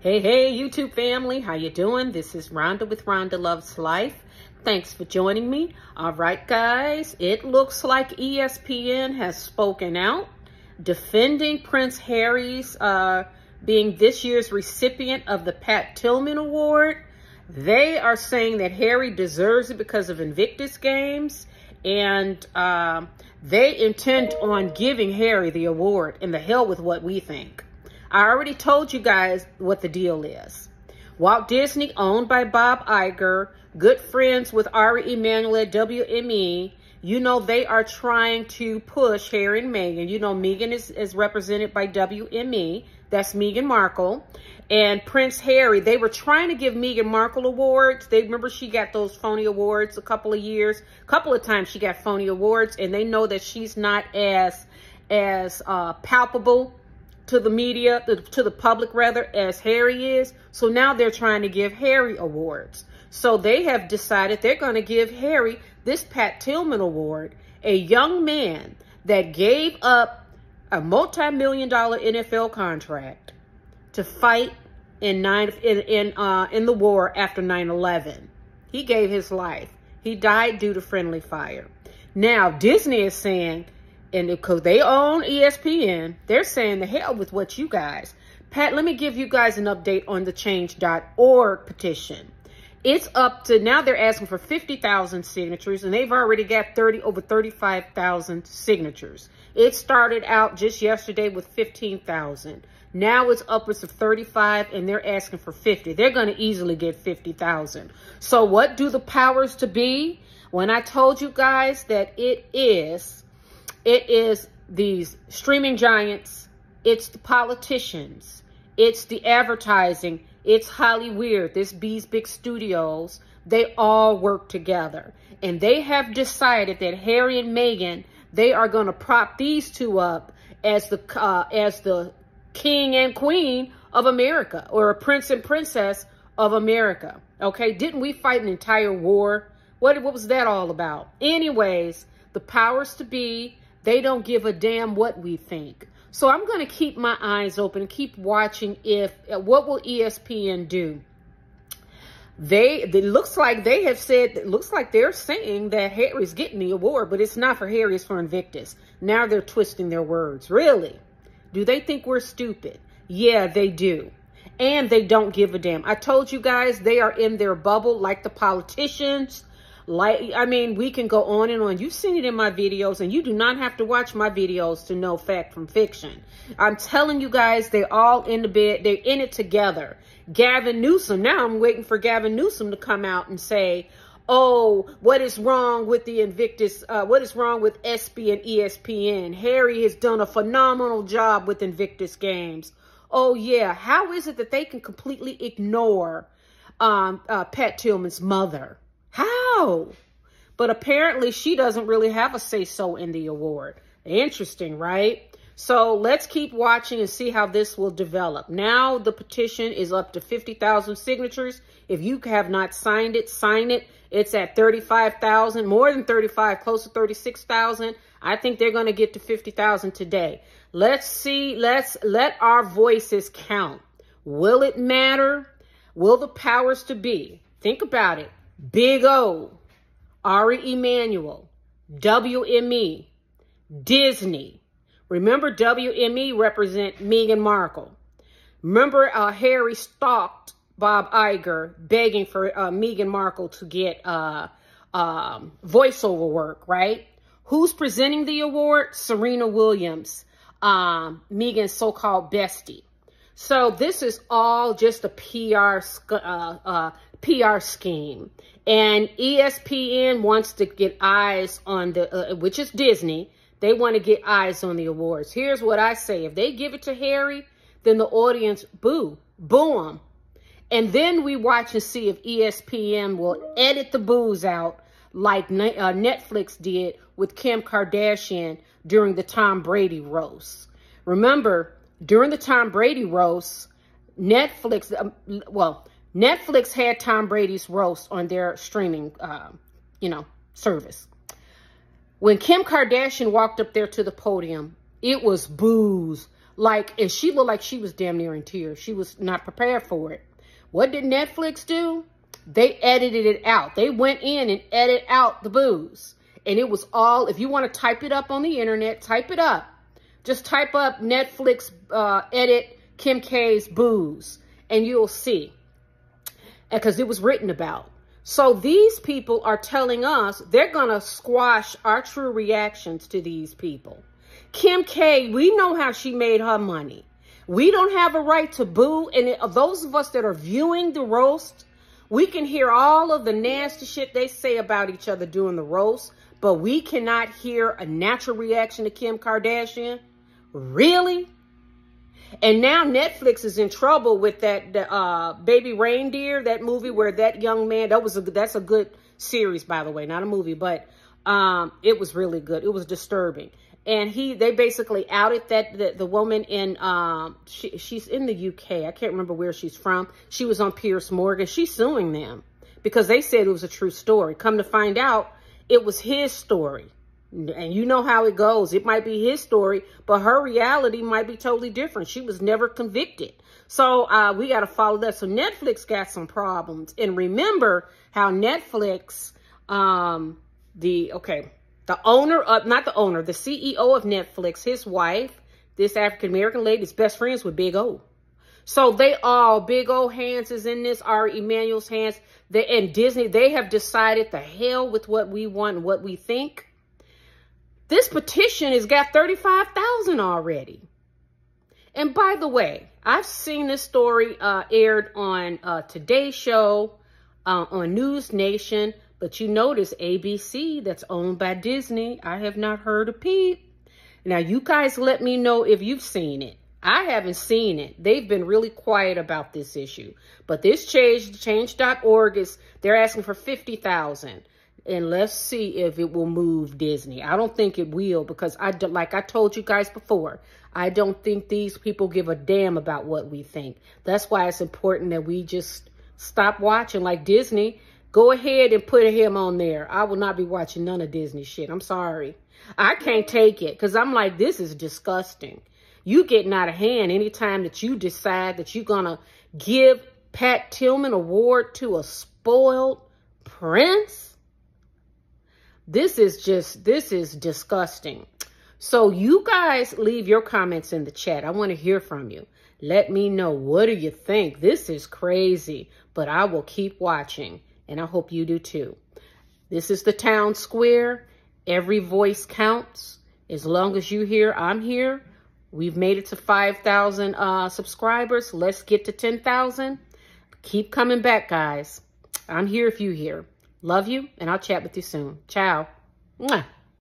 Hey, YouTube family, how you doing? This is Rhonda with Rhonda Loves Life. Thanks for joining me. All right, guys, it looks like ESPN has spoken out, defending Prince Harry's being this year's recipient of the Pat Tillman Award. They are saying that Harry deserves it because of Invictus Games, and they intend on giving Harry the award, and the hell with what we think. I already told you guys what the deal is. Walt Disney, owned by Bob Iger, good friends with Ari Emanuel at WME, you know they are trying to push Harry and Meghan. You know Meghan is represented by WME. That's Meghan Markle. And Prince Harry, they were trying to give Meghan Markle awards. They remember she got those phony awards a couple of times she got phony awards, and they know that she's not as palpable to the media, to the public rather, as Harry is. So now they're trying to give Harry awards. So they have decided they're going to give Harry this Pat Tillman Award, a young man that gave up a multi-million-dollar NFL contract to fight in the war after 9/11. He gave his life. He died due to friendly fire. Now Disney is saying, and because they own ESPN, they're saying the hell with what you guys. Pat, let me give you guys an update on the change.org petition. It's up to, now they're asking for 50,000 signatures, and they've already got over 35,000 signatures. It started out just yesterday with 15,000. Now it's upwards of 35, and they're asking for 50. They're going to easily get 50,000. So what do the powers to be? When I told you guys that it is these streaming giants, it's the politicians, it's the advertising, it's Hollyweird, it's these big studios, they all work together. And they have decided that Harry and Meghan, they are going to prop these two up as the king and queen of America, or a prince and princess of America. Okay, didn't we fight an entire war? What was that all about? Anyways, the powers to be, they don't give a damn what we think. So I'm going to keep my eyes open and keep watching what will ESPN do? It looks like they have said, it looks like they're saying that Harry's getting the award, but it's not for Harry, it's for Invictus. Now they're twisting their words. Really? Do they think we're stupid? Yeah, they do. And they don't give a damn. I told you guys, they are in their bubble like the politicians. Like, I mean, we can go on and on. You've seen it in my videos, and you do not have to watch my videos to know fact from fiction. I'm telling you guys, they're all in the bed. They're in it together. Gavin Newsom. Now I'm waiting for Gavin Newsom to come out and say, oh, what is wrong with the Invictus? What is wrong with ESPN and ESPN? Harry has done a phenomenal job with Invictus Games. Oh, yeah. How is it that they can completely ignore Pat Tillman's mother? How? But apparently she doesn't really have a say-so in the award. Interesting, right? So let's keep watching and see how this will develop. Now the petition is up to 50,000 signatures. If you have not signed it, sign it. It's at 35,000, more than 35, close to 36,000. I think they're going to get to 50,000 today. Let's see. Let our voices count. Will it matter? Will the powers to be? Think about it. Big O, Ari Emanuel, WME, Disney. Remember, WME represent Meghan Markle. Remember, Harry stalked Bob Iger, begging for Meghan Markle to get voiceover work, right? Who's presenting the award? Serena Williams, Meghan's so-called bestie. So this is all just a PR scheme, and ESPN wants to get eyes on the, which is Disney. They want to get eyes on the awards. Here's what I say. If they give it to Harry, then the audience boo him. And then we watch and see if ESPN will edit the boos out like Netflix did with Kim Kardashian during the Tom Brady roast. Remember, during the Tom Brady roast, Netflix had Tom Brady's roast on their streaming, service. When Kim Kardashian walked up there to the podium, it was boos, Like, and she looked like she was damn near in tears. She was not prepared for it. What did Netflix do? They edited it out. They went in and edited out the booze. And it was all, if you want to type it up on the internet, type it up. Just type up Netflix edit Kim K's booze, and you'll see. Because it was written about. So these people are telling us they're going to squash our true reactions to these people. Kim K, we know how she made her money. We don't have a right to boo. And those of us that are viewing the roast, we can hear all of the nasty shit they say about each other during the roast, but we cannot hear a natural reaction to Kim Kardashian. Really? And now Netflix is in trouble with that Baby Reindeer, that movie where that young man, that's a good series, by the way, not a movie, but it was really good. It was disturbing. And they basically outed that the woman in, she's in the UK. I can't remember where she's from. She was on Piers Morgan. She's suing them because they said it was a true story. Come to find out, it was his story. And you know how it goes. It might be his story, but her reality might be totally different. She was never convicted. So we got to follow that. So Netflix got some problems. And remember how Netflix, the CEO of Netflix, his wife, this African-American lady, is best friends with Big O. So they all, Big O hands is in this, Ari Emanuel's hands, and Disney, they have decided the hell with what we want and what we think. This petition has got 35,000 already. And by the way, I've seen this story aired on Today Show, on News Nation, but you notice ABC, that's owned by Disney. I have not heard a peep. Now, you guys let me know if you've seen it. I haven't seen it. They've been really quiet about this issue. But this change.org is, they're asking for 50,000. And let's see if it will move Disney. I don't think it will because, like I told you guys before, I don't think these people give a damn about what we think. That's why it's important that we just stop watching. Like Disney, go ahead and put him on there. I will not be watching none of Disney shit. I'm sorry. I can't take it because I'm like, this is disgusting. You getting out of hand anytime that you decide that you're going to give Pat Tillman Award to a spoiled prince. This is disgusting. So you guys leave your comments in the chat. I want to hear from you. Let me know. What do you think? This is crazy, but I will keep watching and I hope you do too. This is the town square. Every voice counts. As long as you hear, I'm here. We've made it to 5,000 subscribers. Let's get to 10,000. Keep coming back, guys. I'm here if you hear. Love you, and I'll chat with you soon. Ciao. Mwah.